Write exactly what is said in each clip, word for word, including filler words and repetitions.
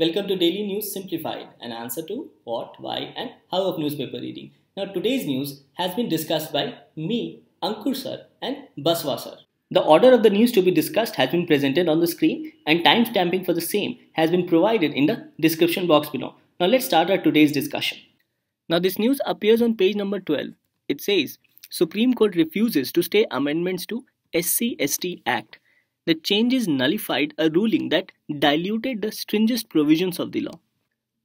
Welcome to Daily News Simplified, an answer to what, why and how of newspaper reading. Now today's news has been discussed by me, Ankur sir and Baswa sir. The order of the news to be discussed has been presented on the screen and timestamping for the same has been provided in the description box below. Now let's start our today's discussion. Now this news appears on page number twelve. It says, Supreme Court refuses to stay amendments to S C S T Act. The changes nullified a ruling that diluted the stringent provisions of the law.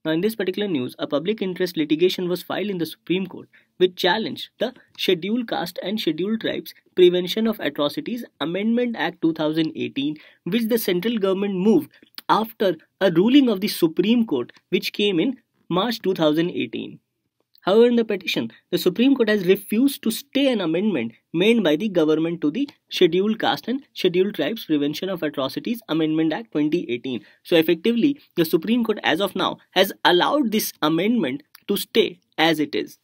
Now in this particular news, a public interest litigation was filed in the Supreme Court which challenged the Scheduled Caste and Scheduled Tribes Prevention of Atrocities Amendment Act two thousand eighteen, which the central government moved after a ruling of the Supreme Court which came in March two thousand eighteen. However, in the petition, the Supreme Court has refused to stay an amendment made by the government to the Scheduled Caste and Scheduled Tribes Prevention of Atrocities Amendment Act twenty eighteen. So effectively, the Supreme Court as of now has allowed this amendment to stay as it is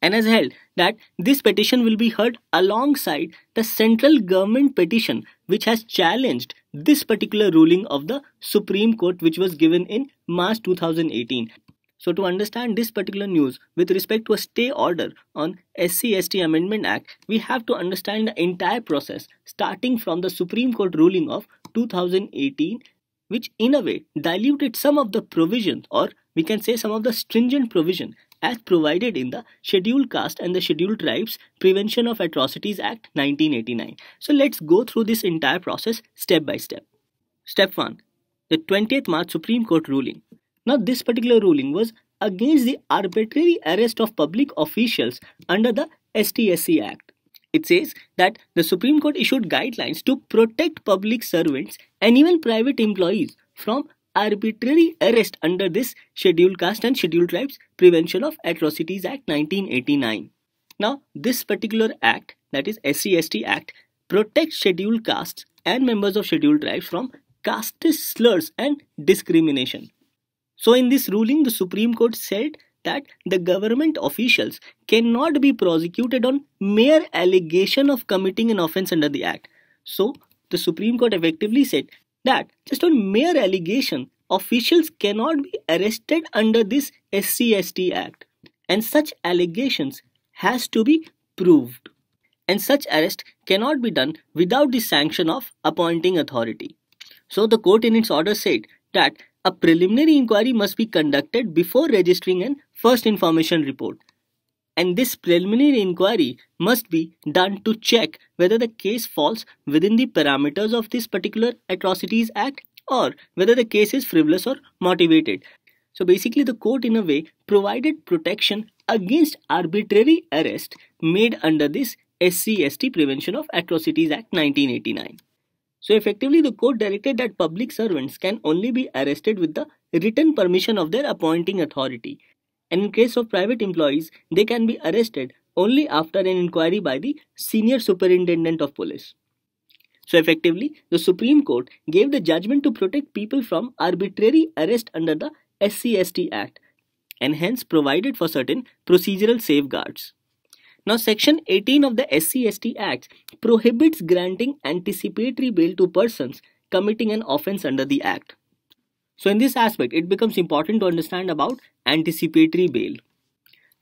and has held that this petition will be heard alongside the central government petition which has challenged this particular ruling of the Supreme Court which was given in March two thousand eighteen. So to understand this particular news with respect to a stay order on S C S T Amendment Act, we have to understand the entire process starting from the Supreme Court ruling of two thousand eighteen, which in a way diluted some of the provisions, or we can say some of the stringent provision as provided in the Scheduled Caste and the Scheduled Tribes Prevention of Atrocities Act nineteen eighty-nine. So let's go through this entire process step by step. Step one. The twentieth March Supreme Court ruling. Now this particular ruling was against the arbitrary arrest of public officials under the S T S C Act. It says that the Supreme Court issued guidelines to protect public servants and even private employees from arbitrary arrest under this Scheduled Caste and Scheduled Tribes Prevention of Atrocities Act nineteen eighty-nine. Now this particular act, that is S C S T Act, protects scheduled castes and members of scheduled tribes from casteist slurs and discrimination. So in this ruling, the Supreme Court said that the government officials cannot be prosecuted on mere allegation of committing an offense under the Act. So the Supreme Court effectively said that just on mere allegation, officials cannot be arrested under this S C S T Act. And such allegations has to be proved. And such arrest cannot be done without the sanction of appointing authority. So the court in its order said that a preliminary inquiry must be conducted before registering an first information report. And this preliminary inquiry must be done to check whether the case falls within the parameters of this particular Atrocities Act or whether the case is frivolous or motivated. So basically the court in a way provided protection against arbitrary arrest made under this S C S T Prevention of Atrocities Act nineteen eighty-nine. So effectively the court directed that public servants can only be arrested with the written permission of their appointing authority, and in case of private employees they can be arrested only after an inquiry by the senior superintendent of police. So effectively the Supreme Court gave the judgment to protect people from arbitrary arrest under the S C S T Act and hence provided for certain procedural safeguards. Now section eighteen of the S C S T Act prohibits granting anticipatory bail to persons committing an offence under the Act. So in this aspect it becomes important to understand about anticipatory bail.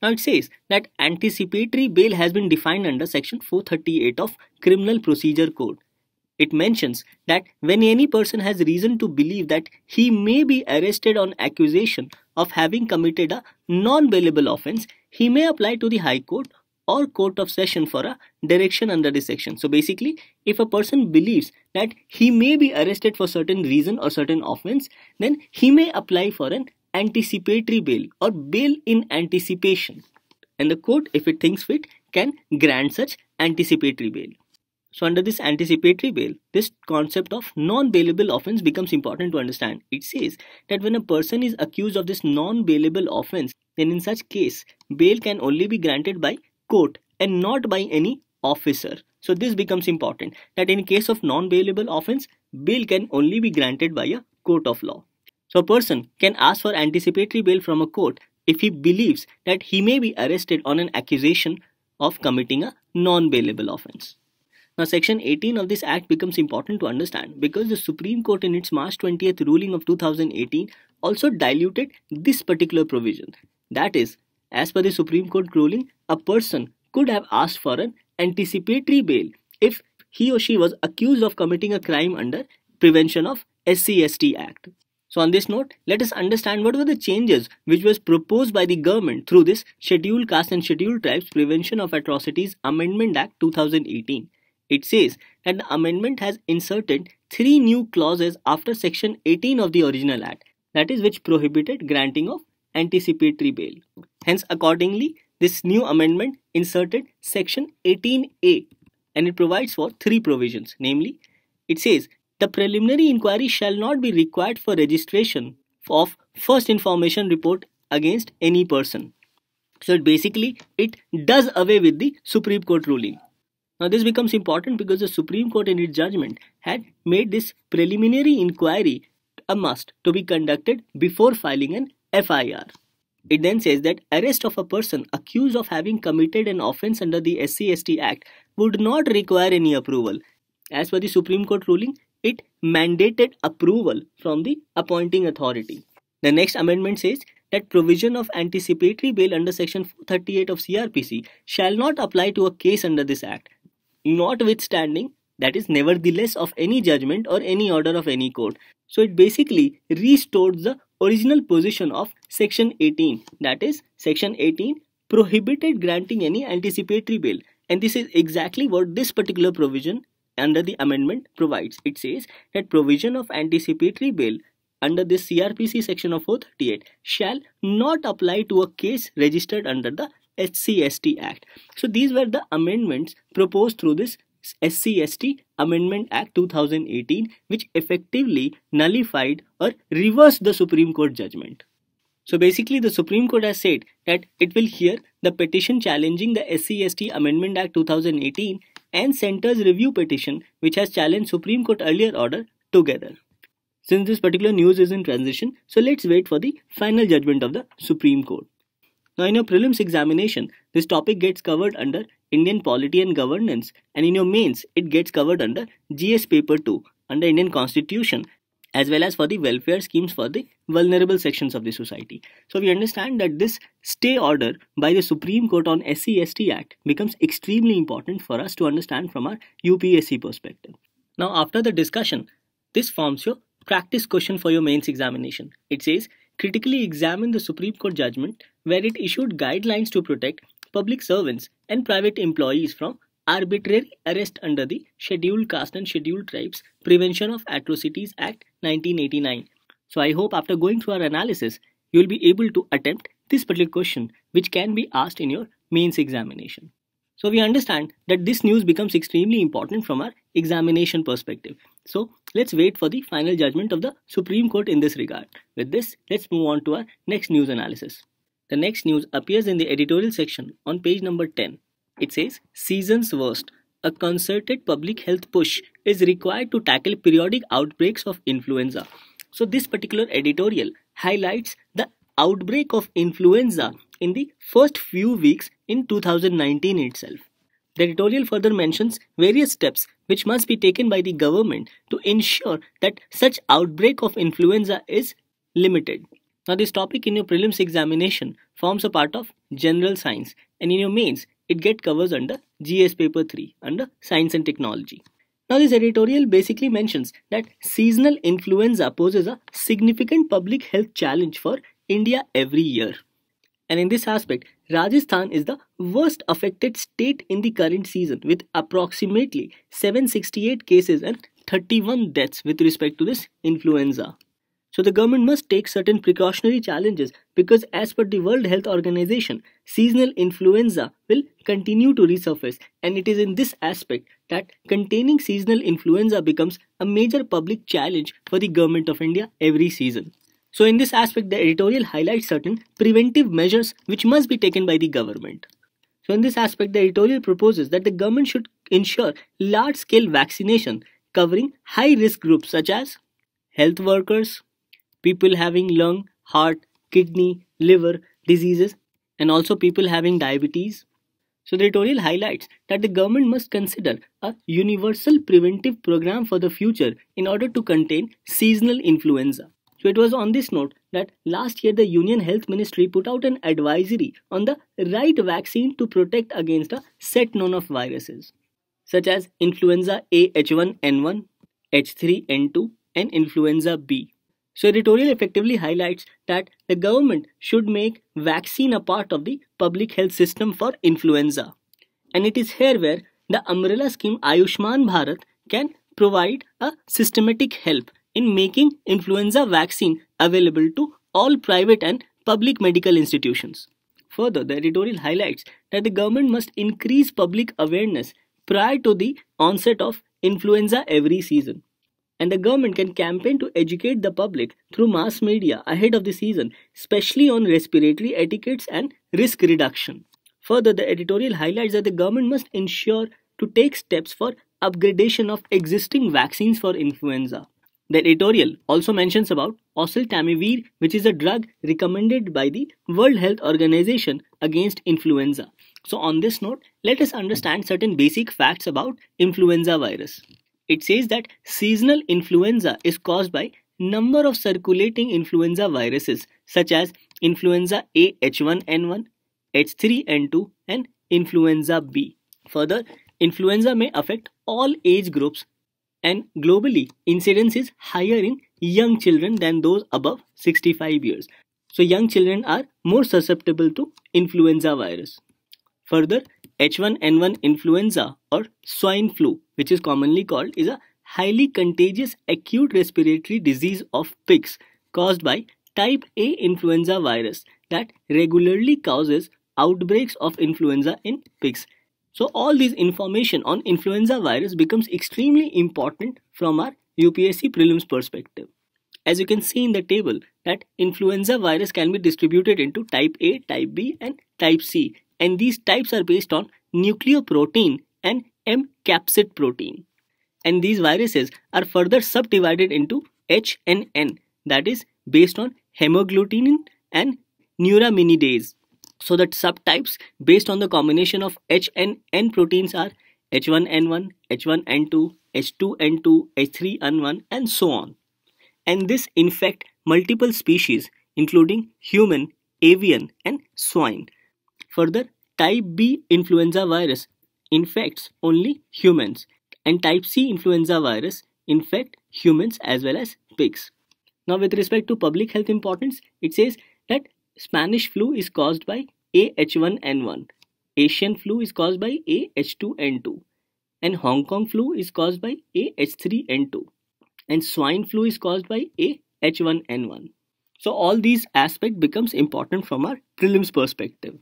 Now it says that anticipatory bail has been defined under section four thirty-eight of Criminal Procedure Code. It mentions that when any person has reason to believe that he may be arrested on accusation of having committed a non-bailable offence, he may apply to the High Court or court of session for a direction under this section. So basically, if a person believes that he may be arrested for certain reason or certain offense, then he may apply for an anticipatory bail or bail in anticipation. And the court, if it thinks fit, can grant such anticipatory bail. So under this anticipatory bail, this concept of non-bailable offense becomes important to understand. It says that when a person is accused of this non-bailable offense, then in such case, bail can only be granted by court and not by any officer. So this becomes important that in case of non-bailable offense, bail can only be granted by a court of law. So a person can ask for anticipatory bail from a court if he believes that he may be arrested on an accusation of committing a non-bailable offense. Now section eighteen of this act becomes important to understand because the Supreme Court in its March twentieth ruling of two thousand eighteen also diluted this particular provision. That is, as per the Supreme Court ruling, a person could have asked for an anticipatory bail if he or she was accused of committing a crime under Prevention of S C S T Act. So on this note, let us understand what were the changes which was proposed by the government through this Scheduled Castes and Scheduled Tribes Prevention of Atrocities Amendment Act two thousand eighteen. It says that the amendment has inserted three new clauses after section eighteen of the original act, that is, which prohibited granting of anticipatory bail. Hence, accordingly, this new amendment inserted section eighteen A, and it provides for three provisions. Namely, it says the preliminary inquiry shall not be required for registration of first information report against any person. So it basically, it does away with the Supreme Court ruling. Now this becomes important because the Supreme Court in its judgment had made this preliminary inquiry a must to be conducted before filing an F I R. It then says that arrest of a person accused of having committed an offence under the S C S T Act would not require any approval. As per the Supreme Court ruling, it mandated approval from the appointing authority. The next amendment says that provision of anticipatory bail under section four thirty-eight of C R P C shall not apply to a case under this act, notwithstanding, that is, nevertheless, of any judgment or any order of any court. So it basically restores the original position of section eighteen, that is, section eighteen prohibited granting any anticipatory bail, and this is exactly what this particular provision under the amendment provides. It says that provision of anticipatory bail under this C R P C section of four thirty-eight shall not apply to a case registered under the S C S T Act. So these were the amendments proposed through this S C S T Amendment Act two thousand eighteen, which effectively nullified or reversed the Supreme Court judgment. So basically, the Supreme Court has said that it will hear the petition challenging the S C S T Amendment Act two thousand eighteen and Center's review petition which has challenged Supreme Court earlier order together. Since this particular news is in transition, so let's wait for the final judgment of the Supreme Court. Now in your prelims examination, this topic gets covered under Indian Polity and Governance, and in your mains, it gets covered under G S Paper two, under Indian Constitution, as well as for the welfare schemes for the vulnerable sections of the society. So we understand that this stay order by the Supreme Court on S C S T Act becomes extremely important for us to understand from our U P S C perspective. Now after the discussion, this forms your practice question for your mains examination. It says, critically examine the Supreme Court judgment where it issued guidelines to protect public servants and private employees from arbitrary arrest under the Scheduled Castes and Scheduled Tribes Prevention of Atrocities Act nineteen eighty-nine. So I hope after going through our analysis, you will be able to attempt this particular question which can be asked in your mains examination. So we understand that this news becomes extremely important from our examination perspective. So let's wait for the final judgment of the Supreme Court in this regard. With this, let's move on to our next news analysis. The next news appears in the editorial section on page number ten. It says, season's worst, a concerted public health push is required to tackle periodic outbreaks of influenza. So this particular editorial highlights the outbreak of influenza in the first few weeks in two thousand nineteen itself. The editorial further mentions various steps which must be taken by the government to ensure that such outbreak of influenza is limited. Now this topic in your prelims examination forms a part of general science, and in your mains it gets covers under G S paper three, under science and technology. Now this editorial basically mentions that seasonal influenza poses a significant public health challenge for India every year. And in this aspect, Rajasthan is the worst affected state in the current season with approximately seven hundred sixty-eight cases and thirty-one deaths with respect to this influenza. So the government must take certain precautionary challenges because as per the World Health Organization, seasonal influenza will continue to resurface, and it is in this aspect that containing seasonal influenza becomes a major public challenge for the government of India every season. So in this aspect, the editorial highlights certain preventive measures which must be taken by the government. So in this aspect, the editorial proposes that the government should ensure large-scale vaccination covering high-risk groups such as health workers, people having lung, heart, kidney, liver diseases, and also people having diabetes. So the editorial highlights that the government must consider a universal preventive program for the future in order to contain seasonal influenza. So it was on this note that last year the Union Health Ministry put out an advisory on the right vaccine to protect against a set known of viruses, such as influenza A H one N one, H three N two and influenza B. So editorial effectively highlights that the government should make vaccine a part of the public health system for influenza. And it is here where the umbrella scheme Ayushman Bharat can provide a systematic help in making influenza vaccine available to all private and public medical institutions. Further, the editorial highlights that the government must increase public awareness prior to the onset of influenza every season. And the government can campaign to educate the public through mass media ahead of the season, especially on respiratory etiquettes and risk reduction. Further, the editorial highlights that the government must ensure to take steps for upgradation of existing vaccines for influenza. The editorial also mentions about oseltamivir, which is a drug recommended by the World Health Organization against influenza. So on this note, let us understand certain basic facts about influenza virus. It says that seasonal influenza is caused by number of circulating influenza viruses such as influenza A H one N one, H three N two and influenza B. Further, influenza may affect all age groups and globally incidence is higher in young children than those above sixty-five years. So young children are more susceptible to influenza virus. Further, H one N one influenza or swine flu, which is commonly called, is a highly contagious acute respiratory disease of pigs caused by type A influenza virus that regularly causes outbreaks of influenza in pigs. So all this information on influenza virus becomes extremely important from our U P S C prelims perspective. As you can see in the table that influenza virus can be distributed into type A, type B and type C. And these types are based on nucleoprotein and M-capsid protein. And these viruses are further subdivided into H and N, that is based on hemagglutinin and neuraminidase. So that subtypes based on the combination of H and N proteins are H one N one, H one N two, H two N two, H three N one and so on. And this infect multiple species including human, avian and swine. Further, type B influenza virus infects only humans and type C influenza virus infect humans as well as pigs. Now with respect to public health importance, it says that Spanish flu is caused by A H one N one, Asian flu is caused by A H two N two and Hong Kong flu is caused by A H three N two and swine flu is caused by A H one N one. So all these aspects becomes important from our prelims perspective.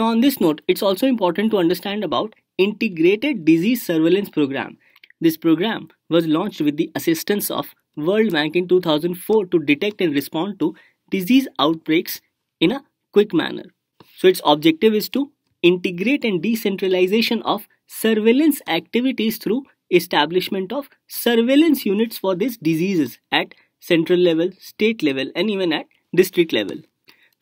Now on this note, it's also important to understand about Integrated Disease Surveillance Program. This program was launched with the assistance of World Bank in two thousand four to detect and respond to disease outbreaks in a quick manner. So its objective is to integrate and decentralization of surveillance activities through establishment of surveillance units for these diseases at central level, state level and even at district level.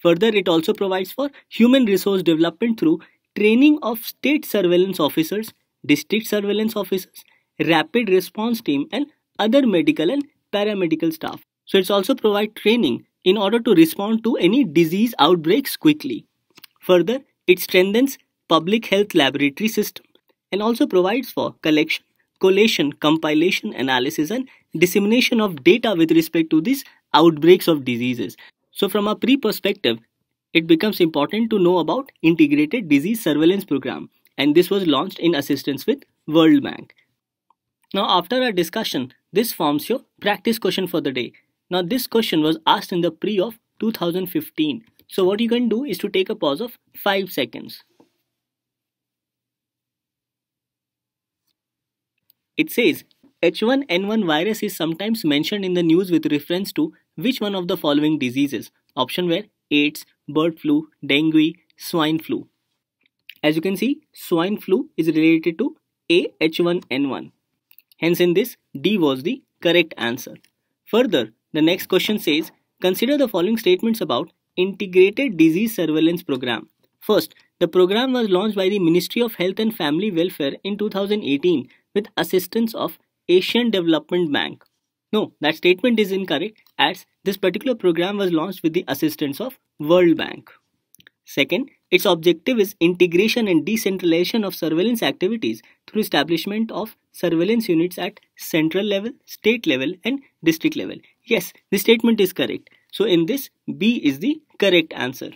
Further, it also provides for human resource development through training of state surveillance officers, district surveillance officers, rapid response team and other medical and paramedical staff. So it's also provide training in order to respond to any disease outbreaks quickly. Further, it strengthens public health laboratory system and also provides for collection, collation, compilation, analysis and dissemination of data with respect to these outbreaks of diseases. So from a pre-perspective, it becomes important to know about Integrated Disease Surveillance Program, and this was launched in assistance with World Bank. Now after our discussion, this forms your practice question for the day. Now this question was asked in the pre of two thousand fifteen. So what you can do is to take a pause of five seconds. It says, H one N one virus is sometimes mentioned in the news with reference to which one of the following diseases? Option were AIDS, bird flu, dengue, swine flu. As you can see, swine flu is related to A H one N one. Hence in this, D was the correct answer. Further, the next question says, consider the following statements about Integrated Disease Surveillance Program. First, the program was launched by the Ministry of Health and Family Welfare in two thousand eighteen with assistance of Asian Development Bank. No, that statement is incorrect, as this particular program was launched with the assistance of World Bank. Second, its objective is integration and decentralization of surveillance activities through establishment of surveillance units at central level, state level and district level. Yes, the statement is correct. So in this, B is the correct answer.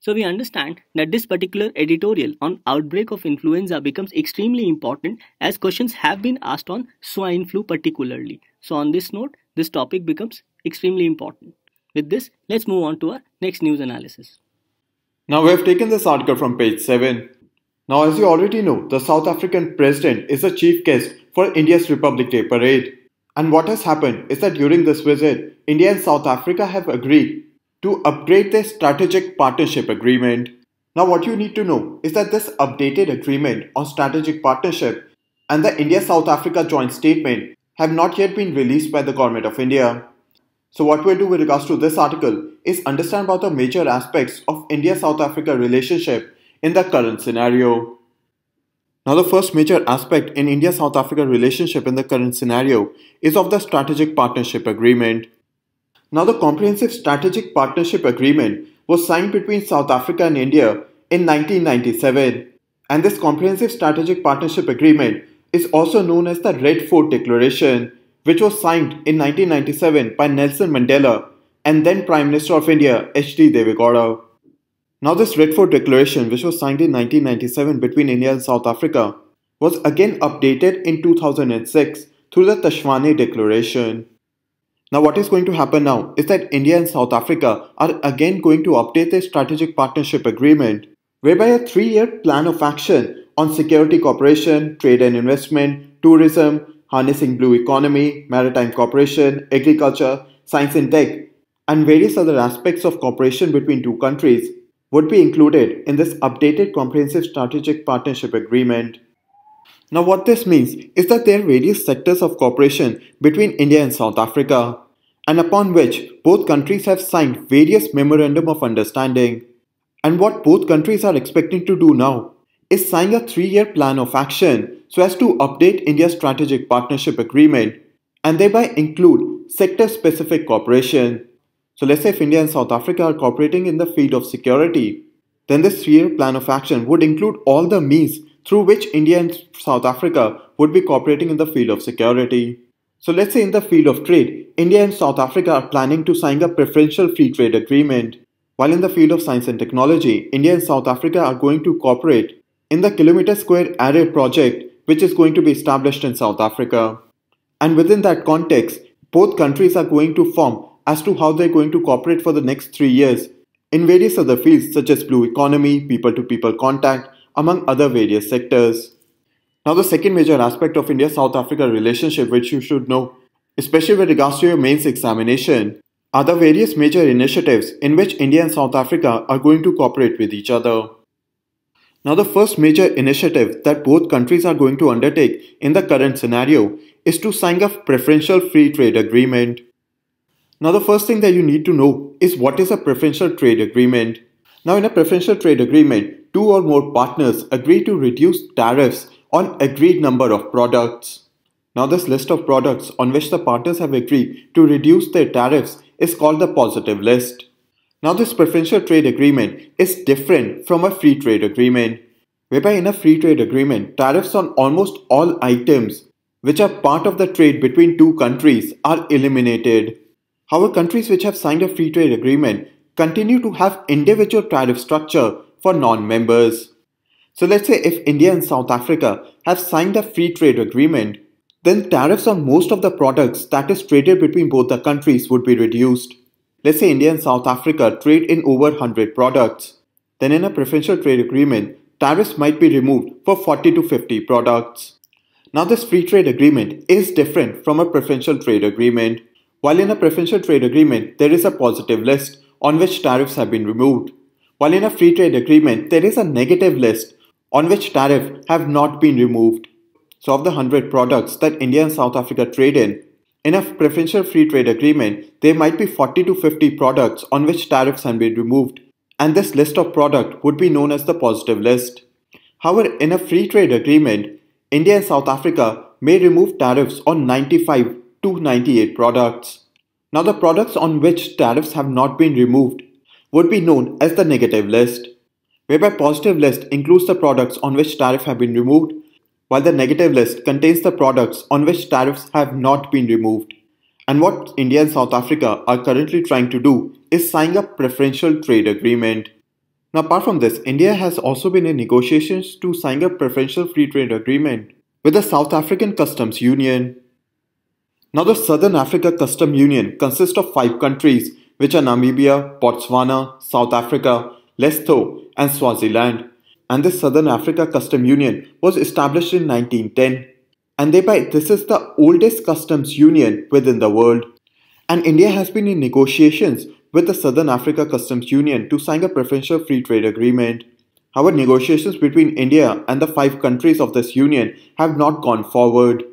So we understand that this particular editorial on outbreak of influenza becomes extremely important, as questions have been asked on swine flu particularly. So on this note, this topic becomes extremely important. With this, let's move on to our next news analysis. Now we have taken this article from page seven. Now as you already know, the South African president is the chief guest for India's Republic Day parade. And what has happened is that during this visit, India and South Africa have agreed to upgrade their strategic partnership agreement. Now what you need to know is that this updated agreement on strategic partnership and the India-South Africa joint statement have not yet been released by the government of India. So what we'll do with regards to this article is understand about the major aspects of India-South Africa relationship in the current scenario. Now the first major aspect in India-South Africa relationship in the current scenario is of the strategic partnership agreement. Now the Comprehensive Strategic Partnership Agreement was signed between South Africa and India in nineteen ninety-seven, and this Comprehensive Strategic Partnership Agreement is also known as the Red Fort Declaration, which was signed in nineteen ninety-seven by Nelson Mandela and then Prime Minister of India H D Deve Gowda. Now this Red Fort Declaration, which was signed in nineteen ninety-seven between India and South Africa, was again updated in two thousand six through the Tshwane Declaration. Now what is going to happen now is that India and South Africa are again going to update their strategic partnership agreement, whereby a three-year plan of action on security cooperation, trade and investment, tourism, harnessing blue economy, maritime cooperation, agriculture, science and tech, and various other aspects of cooperation between two countries would be included in this updated comprehensive strategic partnership agreement. Now what this means is that there are various sectors of cooperation between India and South Africa, and upon which both countries have signed various memorandum of understanding. And what both countries are expecting to do now is sign a three-year plan of action so as to update India's strategic partnership agreement and thereby include sector-specific cooperation. So let's say if India and South Africa are cooperating in the field of security, then this three-year plan of action would include all the means through which India and South Africa would be cooperating in the field of security. So let's say in the field of trade, India and South Africa are planning to sign a preferential free trade agreement, while in the field of science and technology, India and South Africa are going to cooperate in the Kilometer Square Array project, which is going to be established in South Africa. And within that context, both countries are going to form as to how they're going to cooperate for the next three years in various other fields such as blue economy, people-to-people contact, among other various sectors. Now the second major aspect of India-South Africa relationship which you should know, especially with regards to your mains examination, are the various major initiatives in which India and South Africa are going to cooperate with each other. Now the first major initiative that both countries are going to undertake in the current scenario is to sign a preferential free trade agreement. Now the first thing that you need to know is what is a preferential trade agreement. Now in a preferential trade agreement, two or more partners agree to reduce tariffs on agreed number of products. Now this list of products on which the partners have agreed to reduce their tariffs is called the positive list. Now this preferential trade agreement is different from a free trade agreement, whereby in a free trade agreement, tariffs on almost all items which are part of the trade between two countries are eliminated. However, countries which have signed a free trade agreement continue to have individual tariff structure for non-members. So let's say if India and South Africa have signed a free trade agreement, then tariffs on most of the products that is traded between both the countries would be reduced. Let's say India and South Africa trade in over one hundred products. Then in a preferential trade agreement, tariffs might be removed for forty to fifty products. Now this free trade agreement is different from a preferential trade agreement. While in a preferential trade agreement, there is a positive list on which tariffs have been removed, while in a free trade agreement, there is a negative list on which tariffs have not been removed. So of the one hundred products that India and South Africa trade in, in a preferential free trade agreement, there might be forty to fifty products on which tariffs have been removed, and this list of products would be known as the positive list. However, in a free trade agreement, India and South Africa may remove tariffs on 95 two ninety-eight products. Now, the products on which tariffs have not been removed would be known as the negative list, whereby positive list includes the products on which tariffs have been removed, while the negative list contains the products on which tariffs have not been removed. And what India and South Africa are currently trying to do is sign a preferential trade agreement. Now, apart from this, India has also been in negotiations to sign a preferential free trade agreement with the South African Customs Union. Now, the Southern Africa Customs Union consists of five countries, which are Namibia, Botswana, South Africa, Lesotho and Swaziland. And the Southern Africa Customs Union was established in nineteen ten. And thereby, this is the oldest customs union within the world. And India has been in negotiations with the Southern Africa Customs Union to sign a preferential free trade agreement. However, negotiations between India and the five countries of this union have not gone forward.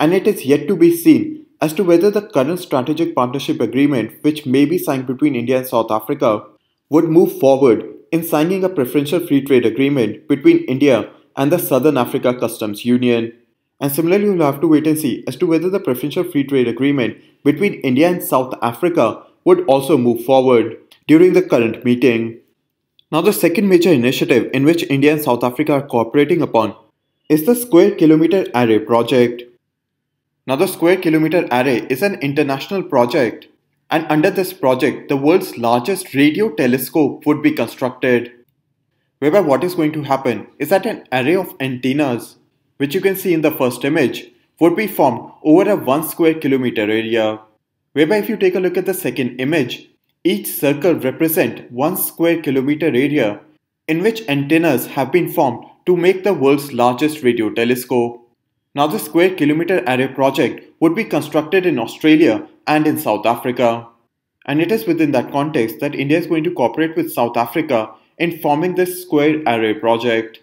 And it is yet to be seen as to whether the current strategic partnership agreement, which may be signed between India and South Africa, would move forward in signing a preferential free trade agreement between India and the Southern Africa Customs Union. And similarly, we will have to wait and see as to whether the preferential free trade agreement between India and South Africa would also move forward during the current meeting. Now, the second major initiative in which India and South Africa are cooperating upon is the Square Kilometer Array project. Now, the Square Kilometer Array is an international project, and under this project, the world's largest radio telescope would be constructed, whereby what is going to happen is that an array of antennas, which you can see in the first image, would be formed over a one square kilometer area, whereby if you take a look at the second image, each circle represents one square kilometer area in which antennas have been formed to make the world's largest radio telescope. Now, the Square Kilometer Array project would be constructed in Australia and in South Africa, and it is within that context that India is going to cooperate with South Africa in forming this Square Array project.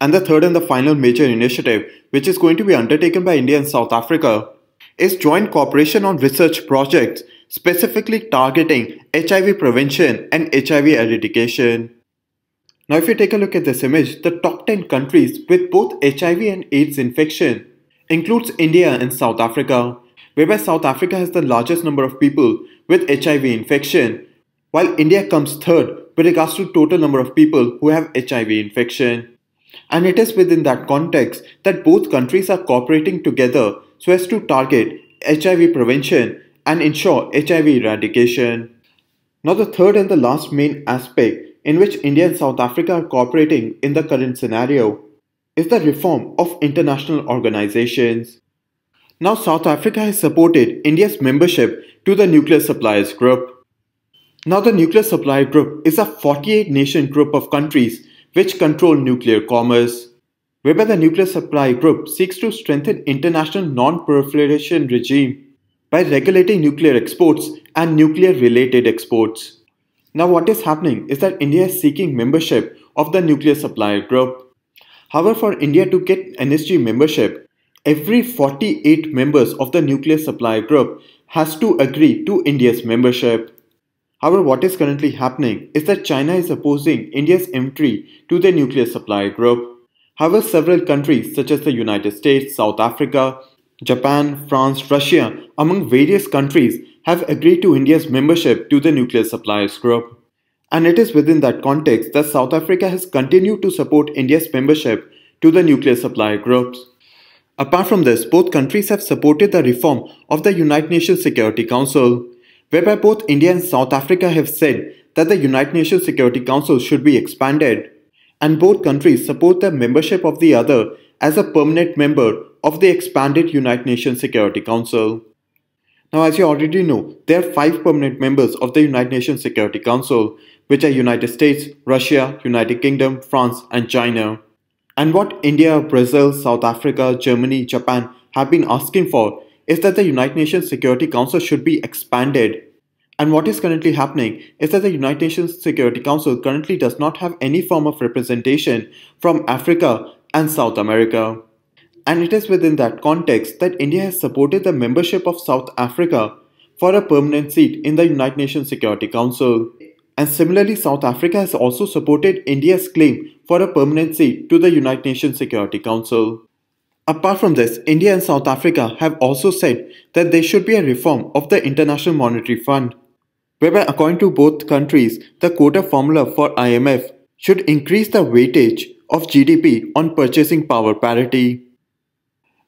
And the third and the final major initiative which is going to be undertaken by India and South Africa is joint cooperation on research projects specifically targeting H I V prevention and H I V eradication. Now, if you take a look at this image, the top ten countries with both H I V and AIDS infection includes India and South Africa, whereby South Africa has the largest number of people with H I V infection, while India comes third with regards to total number of people who have H I V infection. And it is within that context that both countries are cooperating together so as to target H I V prevention and ensure H I V eradication. Now, the third and the last main aspect in which India and South Africa are cooperating in the current scenario is the reform of international organizations. Now, South Africa has supported India's membership to the Nuclear Suppliers Group. Now, the Nuclear Suppliers Group is a forty-eight nation group of countries which control nuclear commerce, whereby the Nuclear Supply Group seeks to strengthen international non-proliferation regime by regulating nuclear exports and nuclear-related exports. Now, what is happening is that India is seeking membership of the Nuclear Supply Group. However, for India to get N S G membership, every forty-eight members of the Nuclear Supply Group has to agree to India's membership. However, what is currently happening is that China is opposing India's entry to the Nuclear Supply Group. However, several countries such as the United States, South Africa, Japan, France, Russia, among various countries have agreed to India's membership to the Nuclear Suppliers Group. And it is within that context that South Africa has continued to support India's membership to the Nuclear Supply Groups. Apart from this, both countries have supported the reform of the United Nations Security Council, whereby both India and South Africa have said that the United Nations Security Council should be expanded, and both countries support the membership of the other as a permanent member of the expanded United Nations Security Council. Now, as you already know, there are five permanent members of the United Nations Security Council, which are United States, Russia, United Kingdom, France and China. And what India, Brazil, South Africa, Germany, Japan have been asking for is that the United Nations Security Council should be expanded. And what is currently happening is that the United Nations Security Council currently does not have any form of representation from Africa and South America. And it is within that context that India has supported the membership of South Africa for a permanent seat in the United Nations Security Council. And similarly, South Africa has also supported India's claim for a permanent seat to the United Nations Security Council. Apart from this, India and South Africa have also said that there should be a reform of the International Monetary Fund, whereby according to both countries, the quota formula for I M F should increase the weightage of G D P on purchasing power parity.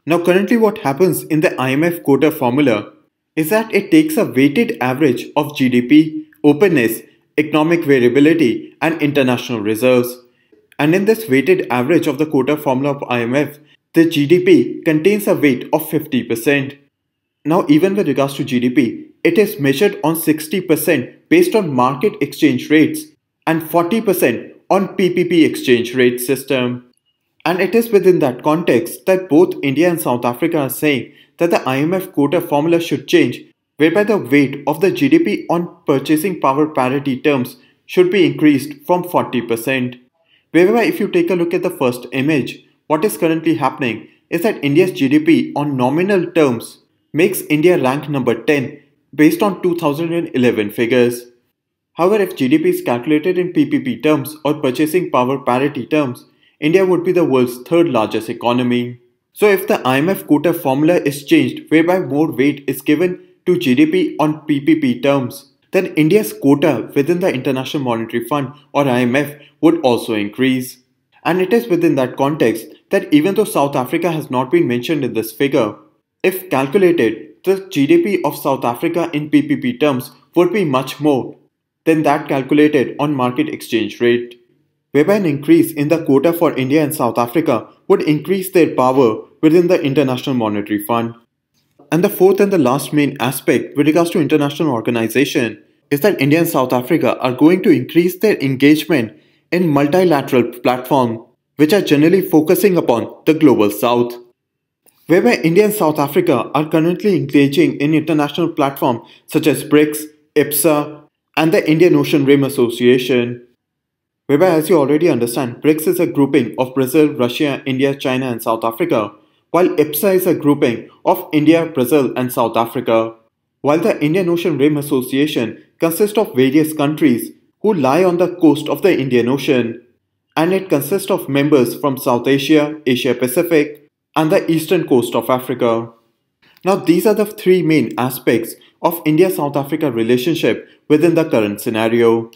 Now currently what happens in the I M F quota formula is that it takes a weighted average of G D P, openness, economic variability and international reserves. And in this weighted average of the quota formula of I M F, the G D P contains a weight of fifty percent. Now even with regards to G D P, it is measured on sixty percent based on market exchange rates and forty percent on P P P exchange rate system. And it is within that context that both India and South Africa are saying that the I M F quota formula should change, whereby the weight of the G D P on purchasing power parity terms should be increased from forty percent. Whereby if you take a look at the first image, what is currently happening is that India's G D P on nominal terms makes India rank number ten based on two thousand eleven figures. However, if G D P is calculated in P P P terms or purchasing power parity terms, India would be the world's third largest economy. So if the I M F quota formula is changed whereby more weight is given to G D P on P P P terms, then India's quota within the International Monetary Fund or I M F would also increase. And it is within that context that even though South Africa has not been mentioned in this figure, if calculated, the G D P of South Africa in P P P terms would be much more than that calculated on market exchange rate, whereby an increase in the quota for India and South Africa would increase their power within the International Monetary Fund. And the fourth and the last main aspect with regards to international organization is that India and South Africa are going to increase their engagement in multilateral platforms which are generally focusing upon the Global South. Whereby India and South Africa are currently engaging in international platforms such as BRICS, IPSA and the Indian Ocean Rim Association. Whereby, as you already understand, BRICS is a grouping of Brazil, Russia, India, China and South Africa, while IPSA is a grouping of India, Brazil and South Africa. While the Indian Ocean Rim Association consists of various countries who lie on the coast of the Indian Ocean, and it consists of members from South Asia, Asia Pacific and the eastern coast of Africa. Now these are the three main aspects of India-South Africa relationship within the current scenario.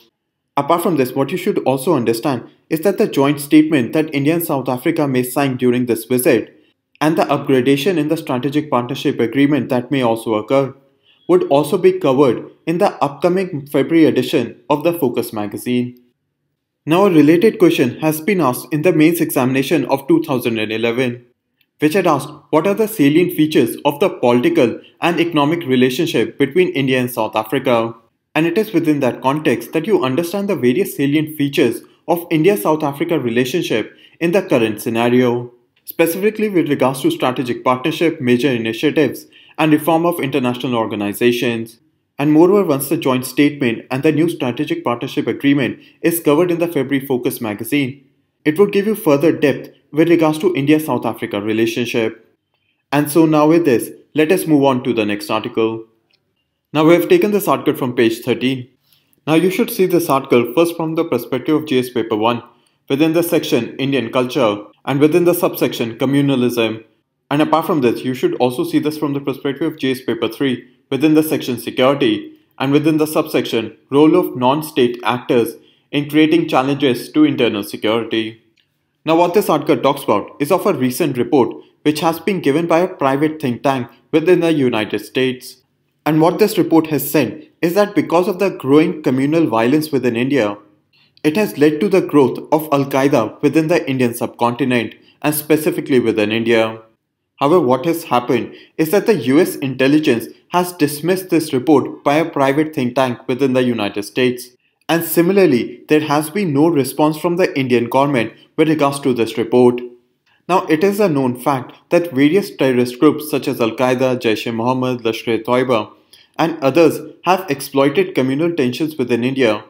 Apart from this, what you should also understand is that the joint statement that India and South Africa may sign during this visit and the upgradation in the strategic partnership agreement that may also occur would also be covered in the upcoming February edition of the Focus magazine. Now a related question has been asked in the mains examination of two thousand eleven, which had asked what are the salient features of the political and economic relationship between India and South Africa. And it is within that context that you understand the various salient features of India-South Africa relationship in the current scenario, specifically with regards to strategic partnership, major initiatives and reform of international organizations. And moreover, once the joint statement and the new strategic partnership agreement is covered in the February Focus magazine, it would give you further depth with regards to India-South Africa relationship. And so now with this, let us move on to the next article. Now we have taken this article from page thirteen. Now you should see this article first from the perspective of G S paper one, within the section Indian culture and within the subsection communalism. And apart from this, you should also see this from the perspective of G S paper three, within the section security and within the subsection role of non-state actors in creating challenges to internal security. Now what this article talks about is of a recent report which has been given by a private think tank within the United States. And what this report has said is that because of the growing communal violence within India, it has led to the growth of Al-Qaeda within the Indian subcontinent and specifically within India. However, what has happened is that the U S intelligence has dismissed this report by a private think tank within the United States. And similarly, there has been no response from the Indian government with regards to this report. Now, it is a known fact that various terrorist groups such as Al-Qaeda, Jaish-e-Mohammed, Lashkar-e-Toiba and others have exploited communal tensions within India.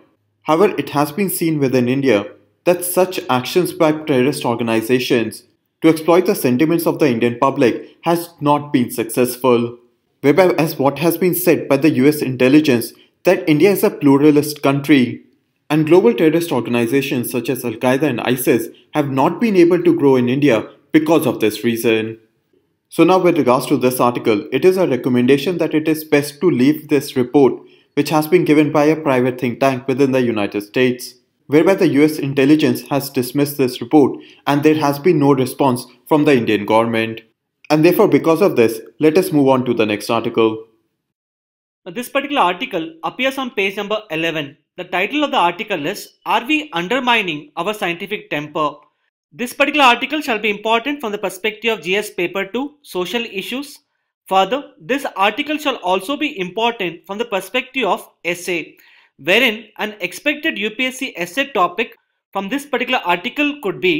However, it has been seen within India that such actions by terrorist organizations to exploit the sentiments of the Indian public has not been successful. Whereby, as what has been said by the U S intelligence, that India is a pluralist country, and global terrorist organizations such as Al-Qaeda and ISIS have not been able to grow in India because of this reason. So now with regards to this article, it is a recommendation that it is best to leave this report, which has been given by a private think tank within the United States, whereby the U S intelligence has dismissed this report and there has been no response from the Indian government. And therefore, because of this, let us move on to the next article. Now, this particular article appears on page number eleven. The title of the article is, "Are we undermining our scientific temper?" This particular article shall be important from the perspective of G S Paper two, Social Issues. Further, this article shall also be important from the perspective of essay, wherein an expected U P S C essay topic from this particular article could be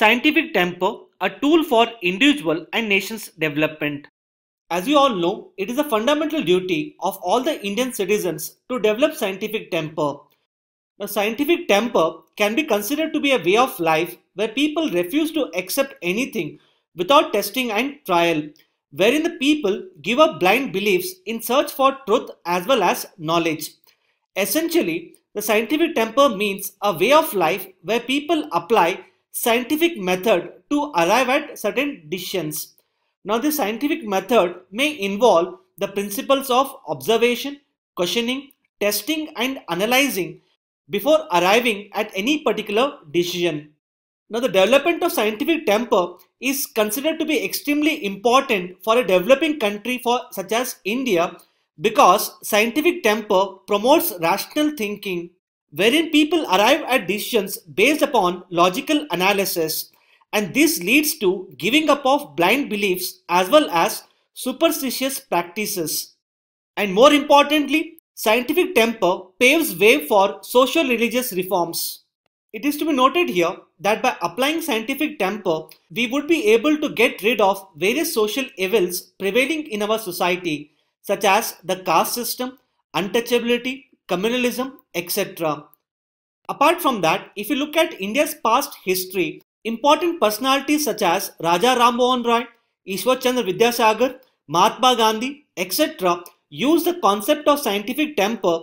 Scientific Temper, a tool for individual and nation's development. As you all know, it is a fundamental duty of all the Indian citizens to develop scientific temper. The scientific temper can be considered to be a way of life where people refuse to accept anything without testing and trial, wherein the people give up blind beliefs in search for truth as well as knowledge. Essentially, the scientific temper means a way of life where people apply scientific method to arrive at certain decisions. Now, this scientific method may involve the principles of observation, questioning, testing and analyzing before arriving at any particular decision. Now, the development of scientific temper is considered to be extremely important for a developing country for, such as India, because scientific temper promotes rational thinking, wherein people arrive at decisions based upon logical analysis, and this leads to giving up of blind beliefs as well as superstitious practices. And more importantly, scientific temper paves way for social religious reforms. It is to be noted here that by applying scientific temper, we would be able to get rid of various social evils prevailing in our society, such as the caste system, untouchability, communalism, et cetera. Apart from that, if you look at India's past history, important personalities such as Raja Ram Mohan Roy, Ishwar Chandra Vidyasagar, Mahatma Gandhi, et cetera use the concept of scientific temper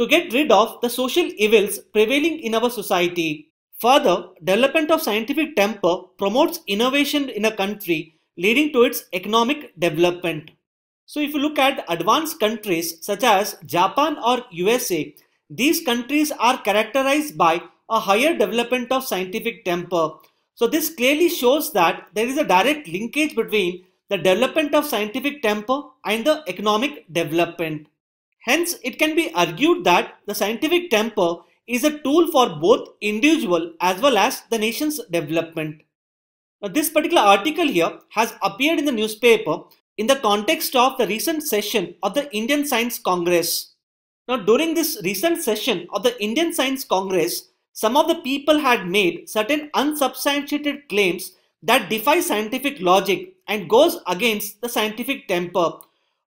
to get rid of the social evils prevailing in our society. Further, development of scientific temper promotes innovation in a country, leading to its economic development. So if you look at advanced countries such as Japan or U S A, these countries are characterized by a higher development of scientific temper. So this clearly shows that there is a direct linkage between the development of scientific temper and the economic development. Hence, it can be argued that the scientific temper is a tool for both individual as well as the nation's development. Now, this particular article here has appeared in the newspaper in the context of the recent session of the Indian Science Congress. Now, during this recent session of the Indian Science Congress, some of the people had made certain unsubstantiated claims that defy scientific logic and goes against the scientific temper.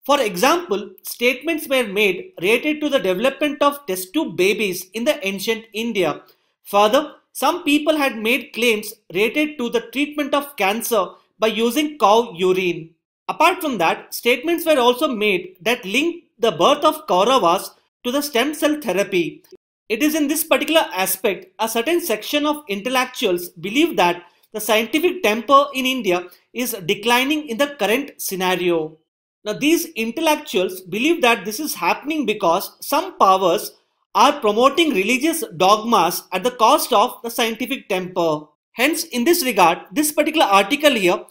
For example, statements were made related to the development of test tube babies in the ancient India. Further, some people had made claims related to the treatment of cancer by using cow urine. Apart from that, statements were also made that linked the birth of Kauravas to the stem cell therapy. It is in this particular aspect, a certain section of intellectuals believe that the scientific temper in India is declining in the current scenario. Now, these intellectuals believe that this is happening because some powers are promoting religious dogmas at the cost of the scientific temper. Hence, in this regard, this particular article here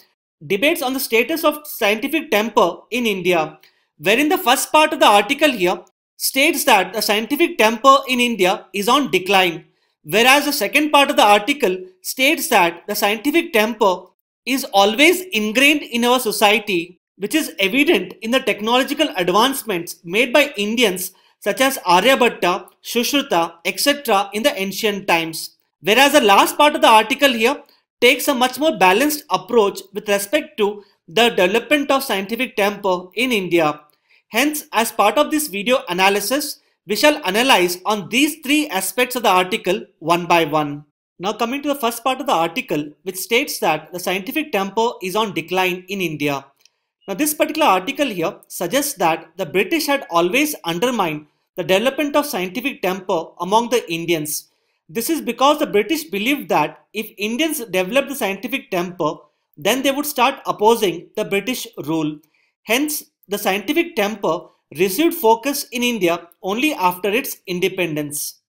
debates on the status of scientific temper in India, wherein the first part of the article here states that the scientific temper in India is on decline, whereas the second part of the article states that the scientific temper is always ingrained in our society, which is evident in the technological advancements made by Indians such as Aryabhatta, Sushruta, et cetera in the ancient times, whereas the last part of the article here takes a much more balanced approach with respect to the development of scientific temper in India. Hence, as part of this video analysis, we shall analyze on these three aspects of the article one by one. Now, coming to the first part of the article, which states that the scientific temper is on decline in India. Now, this particular article here suggests that the British had always undermined the development of scientific temper among the Indians. This is because the British believed that if Indians developed the scientific temper, then they would start opposing the British rule. Hence, the scientific temper received focus in India only after its independence.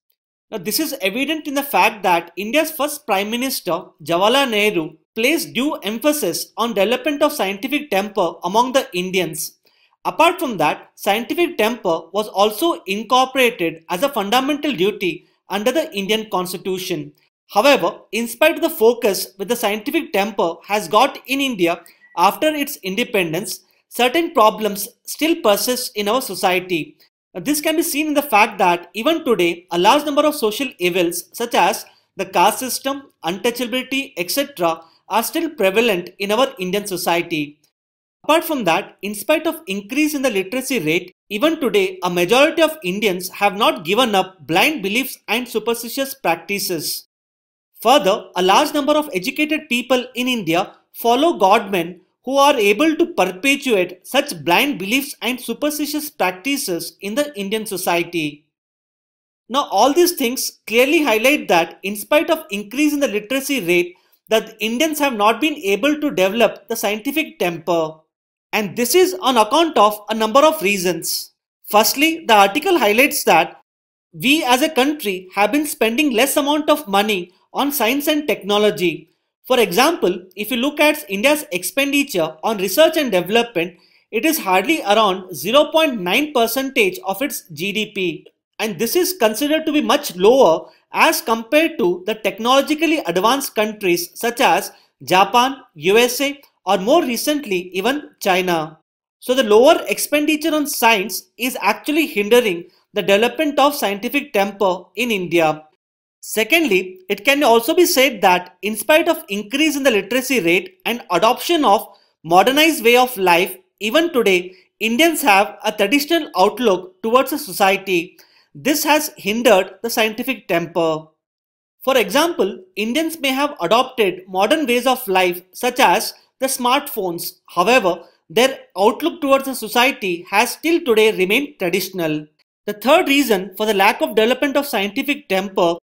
Now, this is evident in the fact that India's first Prime Minister, Jawaharlal Nehru, placed due emphasis on development of scientific temper among the Indians. Apart from that, scientific temper was also incorporated as a fundamental duty under the Indian Constitution. However, in spite of the focus which the scientific temper has got in India after its independence, certain problems still persist in our society. This can be seen in the fact that even today, a large number of social evils such as the caste system, untouchability, et cetera are still prevalent in our Indian society. Apart from that, in spite of increase in the literacy rate, even today a majority of Indians have not given up blind beliefs and superstitious practices. Further, a large number of educated people in India follow godmen who are able to perpetuate such blind beliefs and superstitious practices in the Indian society. Now, all these things clearly highlight that in spite of increase in the literacy rate, that Indians have not been able to develop the scientific temper. And this is on account of a number of reasons. Firstly, the article highlights that we as a country have been spending less amount of money on science and technology. For example, if you look at India's expenditure on research and development, it is hardly around zero point nine percent of its G D P. And this is considered to be much lower as compared to the technologically advanced countries such as Japan, U S A, or more recently even China. So the lower expenditure on science is actually hindering the development of scientific temper in India. Secondly, it can also be said that in spite of increase in the literacy rate and adoption of modernized way of life, even today, Indians have a traditional outlook towards a society. This has hindered the scientific temper. For example, Indians may have adopted modern ways of life such as the smartphones. However, their outlook towards the society has still today remained traditional. The third reason for the lack of development of scientific temper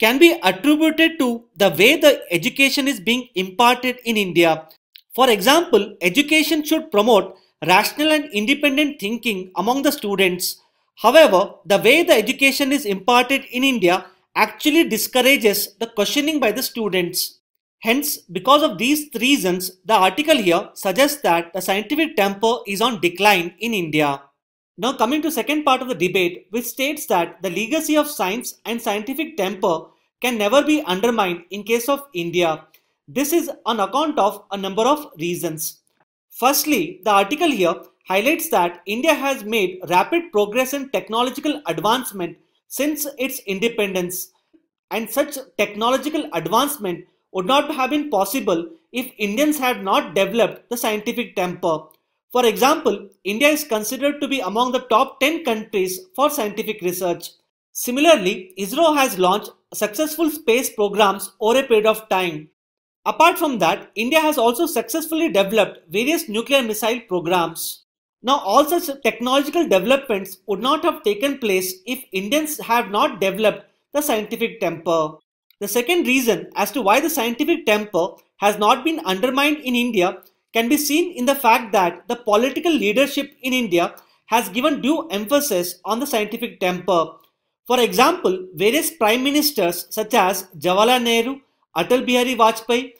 can be attributed to the way the education is being imparted in India. For example, education should promote rational and independent thinking among the students. However, the way the education is imparted in India actually discourages the questioning by the students. Hence, because of these reasons, the article here suggests that the scientific temper is on decline in India. Now coming to second part of the debate, which states that the legacy of science and scientific temper can never be undermined in case of India. This is on account of a number of reasons. Firstly, the article here highlights that India has made rapid progress in technological advancement since its independence, and such technological advancement would not have been possible if Indians had not developed the scientific temper. For example, India is considered to be among the top ten countries for scientific research. Similarly, ISRO has launched successful space programs over a period of time. Apart from that, India has also successfully developed various nuclear missile programs. Now, all such technological developments would not have taken place if Indians have not developed the scientific temper. The second reason as to why the scientific temper has not been undermined in India can be seen in the fact that the political leadership in India has given due emphasis on the scientific temper. For example, various prime ministers such as Jawaharlal Nehru, Atal Bihari Vajpayee,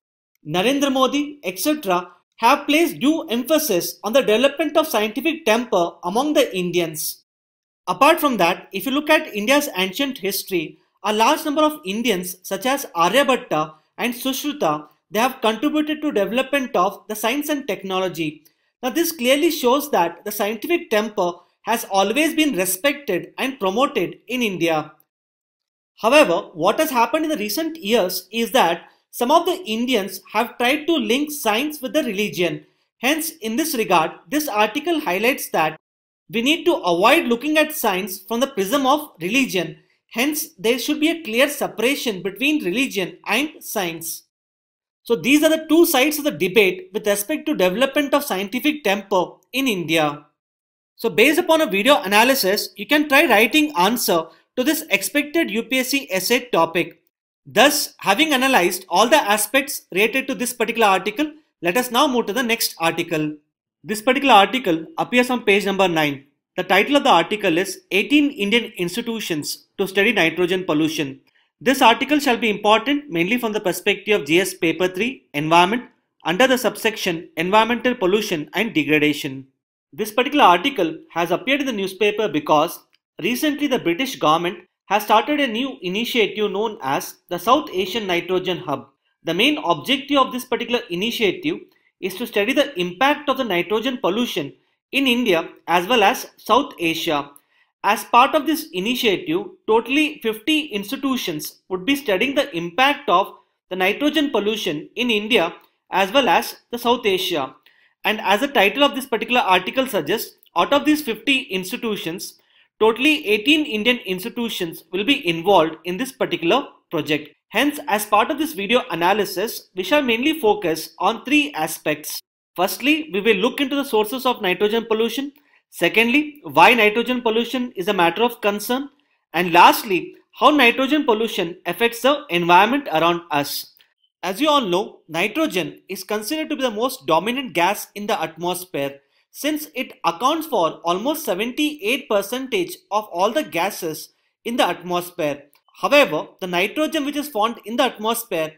Narendra Modi, et cetera have placed due emphasis on the development of scientific temper among the Indians. Apart from that, if you look at India's ancient history, a large number of Indians such as Aryabhatta and Sushruta, they have contributed to development of the science and technology. Now, this clearly shows that the scientific temper has always been respected and promoted in India. However, what has happened in the recent years is that some of the Indians have tried to link science with the religion. Hence, in this regard, this article highlights that we need to avoid looking at science from the prism of religion. Hence, there should be a clear separation between religion and science. So these are the two sides of the debate with respect to development of scientific temper in India. So based upon a video analysis, you can try writing answer to this expected U P S C essay topic. Thus, having analyzed all the aspects related to this particular article, Let us now move to the next article. This particular article appears on page number nine. The title of the article is eighteen Indian Institutions to Study Nitrogen Pollution. This article shall be important mainly from the perspective of G S Paper three, Environment, under the subsection Environmental Pollution and Degradation. This particular article has appeared in the newspaper because recently the British government has started a new initiative known as the South Asian Nitrogen Hub. The main objective of this particular initiative is to study the impact of the nitrogen pollution in India as well as South Asia. As part of this initiative, totally fifty institutions would be studying the impact of the nitrogen pollution in India as well as the South Asia. And as the title of this particular article suggests, out of these fifty institutions, totally eighteen Indian institutions will be involved in this particular project. Hence, as part of this video analysis, we shall mainly focus on three aspects. Firstly, we will look into the sources of nitrogen pollution. Secondly, why nitrogen pollution is a matter of concern. And lastly, how nitrogen pollution affects the environment around us. As you all know, nitrogen is considered to be the most dominant gas in the atmosphere, since it accounts for almost seventy-eight percent of all the gases in the atmosphere. However, the nitrogen which is found in the atmosphere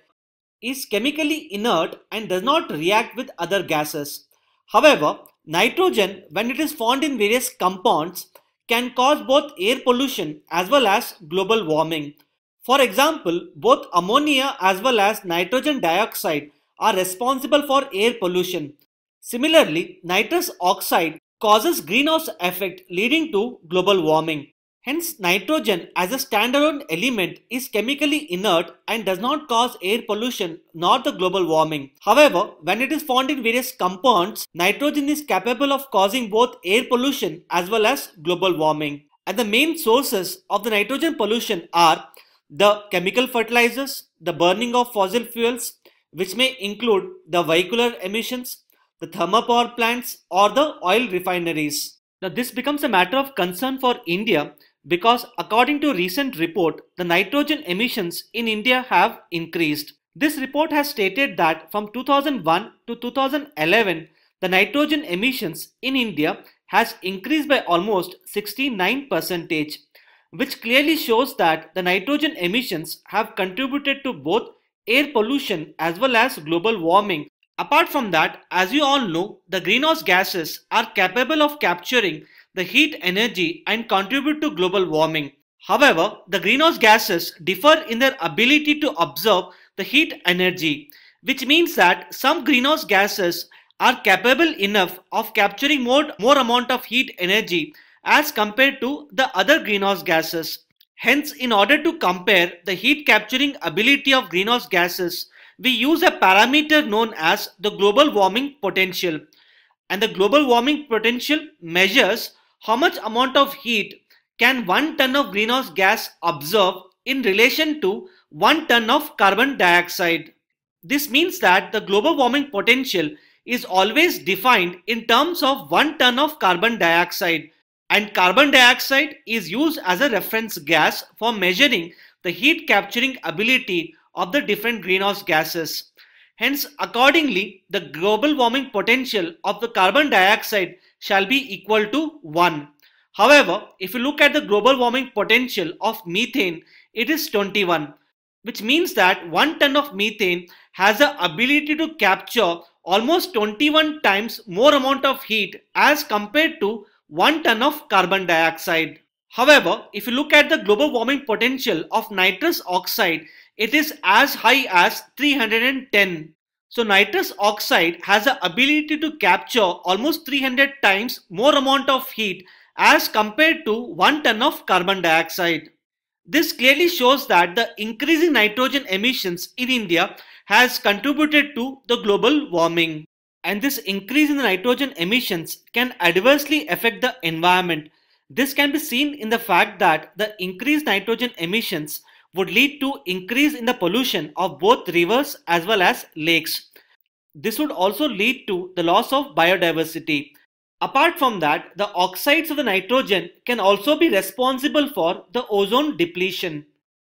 is chemically inert and does not react with other gases. However, nitrogen, when it is found in various compounds, can cause both air pollution as well as global warming. For example, both ammonia as well as nitrogen dioxide are responsible for air pollution. Similarly, nitrous oxide causes greenhouse effect, leading to global warming. Hence, nitrogen as a standalone element is chemically inert and does not cause air pollution nor the global warming. However, when it is found in various compounds, nitrogen is capable of causing both air pollution as well as global warming. And the main sources of the nitrogen pollution are the chemical fertilizers, the burning of fossil fuels, which may include the vehicular emissions, the thermal power plants, or the oil refineries. Now, this becomes a matter of concern for India because, according to a recent report, the nitrogen emissions in India have increased. This report has stated that from two thousand one to two thousand eleven, the nitrogen emissions in India has increased by almost sixty-nine percent, which clearly shows that the nitrogen emissions have contributed to both air pollution as well as global warming. Apart from that, as you all know, the greenhouse gases are capable of capturing the heat energy and contribute to global warming. However, the greenhouse gases differ in their ability to absorb the heat energy, which means that some greenhouse gases are capable enough of capturing more, more amount of heat energy as compared to the other greenhouse gases. Hence, in order to compare the heat capturing ability of greenhouse gases, we use a parameter known as the global warming potential. And the global warming potential measures how much amount of heat can one ton of greenhouse gas absorb in relation to one ton of carbon dioxide. This means that the global warming potential is always defined in terms of one ton of carbon dioxide. And carbon dioxide is used as a reference gas for measuring the heat capturing ability of the different greenhouse gases. Hence, accordingly, the global warming potential of the carbon dioxide shall be equal to one. However, if you look at the global warming potential of methane, it is twenty-one, which means that one ton of methane has the ability to capture almost twenty-one times more amount of heat as compared to one ton of carbon dioxide. However, if you look at the global warming potential of nitrous oxide, it is as high as three hundred ten. So nitrous oxide has the ability to capture almost three hundred times more amount of heat as compared to one ton of carbon dioxide. This clearly shows that the increasing nitrogen emissions in India has contributed to the global warming. And this increase in the nitrogen emissions can adversely affect the environment. This can be seen in the fact that the increased nitrogen emissions would lead to increase in the pollution of both rivers as well as lakes. This would also lead to the loss of biodiversity. Apart from that, the oxides of the nitrogen can also be responsible for the ozone depletion.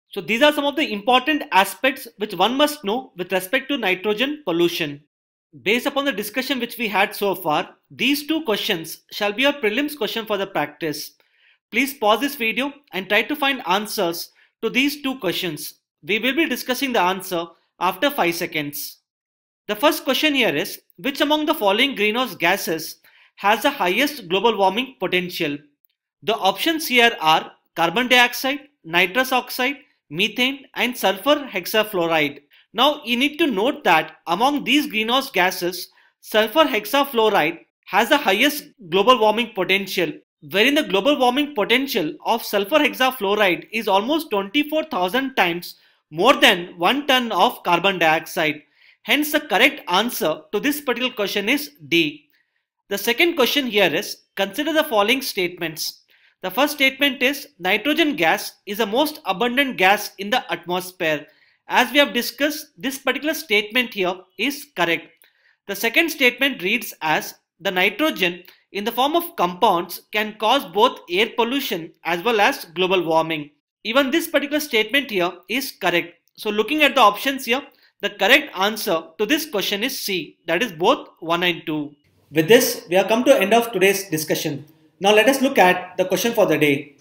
So these are some of the important aspects which one must know with respect to nitrogen pollution. Based upon the discussion which we had so far, these two questions shall be your prelims question for the practice. Please pause this video and try to find answers to these two questions. We will be discussing the answer after five seconds. The first question here is, which among the following greenhouse gases has the highest global warming potential? The options here are carbon dioxide, nitrous oxide, methane and sulfur hexafluoride. Now you need to note that among these greenhouse gases, sulfur hexafluoride has the highest global warming potential, wherein the global warming potential of sulfur hexafluoride is almost twenty-four thousand times more than one ton of carbon dioxide. Hence the correct answer to this particular question is D. The second question here is, consider the following statements. The first statement is, nitrogen gas is the most abundant gas in the atmosphere. As we have discussed, this particular statement here is correct. The second statement reads as, the nitrogen in the form of compounds can cause both air pollution as well as global warming. Even this particular statement here is correct. So looking at the options here, the correct answer to this question is C, that is both one and two. With this, we have come to the end of today's discussion. Now let us look at the question for the day.